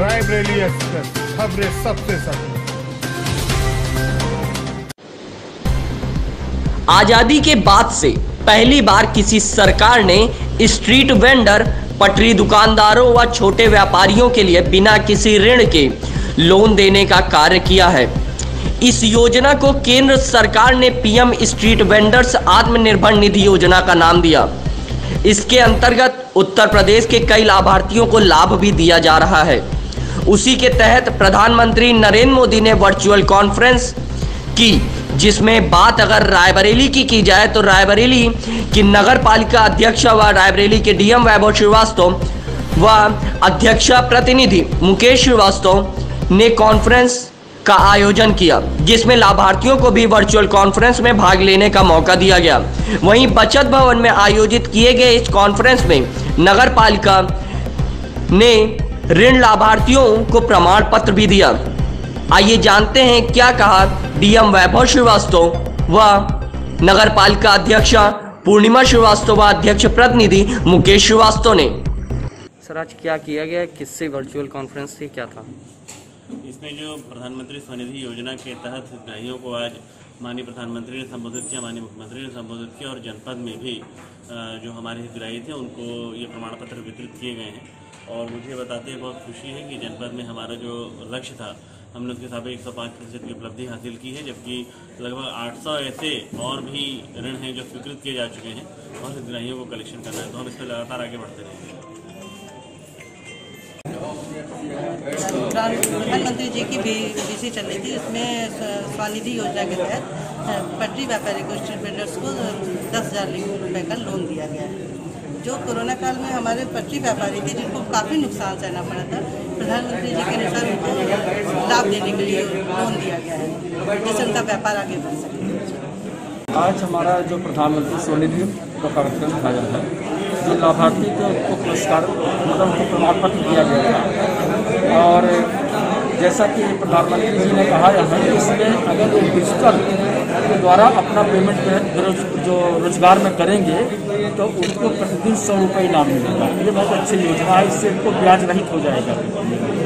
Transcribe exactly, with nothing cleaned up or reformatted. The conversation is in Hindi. रायबरेली एक्सप्रेस, खबरें सबसे सच्ची। आजादी के बाद से पहली बार किसी सरकार ने स्ट्रीट वेंडर, पटरी दुकानदारों व छोटे व्यापारियों के लिए बिना किसी ऋण के लोन देने का कार्य किया है। इस योजना को केंद्र सरकार ने PM street vendors Atmanirbhar Nidhi योजना का नाम दिया। इसके अंतर्गत उत्तर प्रदेश के कई लाभार्थियों को लाभ भी दिया जा रहा है। उसी के तहत प्रधानमंत्री नरेंद्र मोदी ने वर्चुअल कॉन्फ्रेंस की, जिसमें बात अगर रायबरेली की की जाए तो रायबरेली की नगर पालिका अध्यक्ष व रायबरेली के डीएम वैभव श्रीवास्तव व अध्यक्ष प्रतिनिधि मुकेश श्रीवास्तव ने कॉन्फ्रेंस का आयोजन किया, जिसमें लाभार्थियों को भी वर्चुअल कॉन्फ्रेंस में भाग लेने का मौका दिया गया। वहीं बचत भवन में आयोजित किए गए इस कॉन्फ्रेंस में नगर पालिका ने ऋण लाभार्थियों को प्रमाण पत्र भी दिया। आइए जानते हैं क्या कहा डीएम वैभव श्रीवास्तव व नगर पालिका अध्यक्ष पूर्णिमा श्रीवास्तव व अध्यक्ष प्रतिनिधि मुकेश श्रीवास्तव ने। सर, आज क्या किया गया, किससे वर्चुअल कॉन्फ्रेंस थी, क्या था इसमें? जो प्रधानमंत्री स्वनिधि योजना के तहत हितग्राहियों को आज माननीय प्रधानमंत्री ने संबोधित किया, माननीय मुख्यमंत्री ने संबोधित किया और जनपद में भी जो हमारे हितग्राही थे उनको ये प्रमाण पत्र वितरित किए गए हैं। और मुझे बताते हैं बहुत खुशी है कि जनपद में हमारा जो लक्ष्य था हमने उसके साथ एक सौ पाँच प्रतिशत की उपलब्धि हासिल की है, जबकि लगभग आठ सौ ऐसे और भी ऋण हैं जो स्वीकृत किए जा चुके हैं और हितग्राहियों को कलेक्शन करना है, तो हम इस पर लगातार आगे बढ़ते रहेंगे। प्रधानमंत्री जी की भी बीसी चल रही थी, इसमें स्वनिधि योजना के तहत पटरी व्यापारी को स्ट्रीट वेंडर्स को दस हज़ार रुपये का लोन दिया गया है। जो कोरोना काल में हमारे पटरी व्यापारी थे जिनको काफ़ी नुकसान सहना पड़ा था, प्रधानमंत्री जी के अनुसार उनको लाभ देने के लिए लोन दिया गया है जिससे उनका व्यापार आगे बढ़ सके। आज हमारा जो प्रधानमंत्री स्वनिधि का कार्यक्रम था, जाता है जो लाभार्थी को पुरस्कार मतलब उनको प्रमाण पत्र दिया गया था। और जैसा कि प्रधानमंत्री जी ने कहा जाता है, इसमें अगर वो डिजिटल के द्वारा अपना पेमेंट जो रोजगार में करेंगे तो उनको प्रतिदिन सौ रुपये इनाम मिलेगा। ये बहुत अच्छी योजना है, इससे उनको ब्याज रहित हो जाएगा।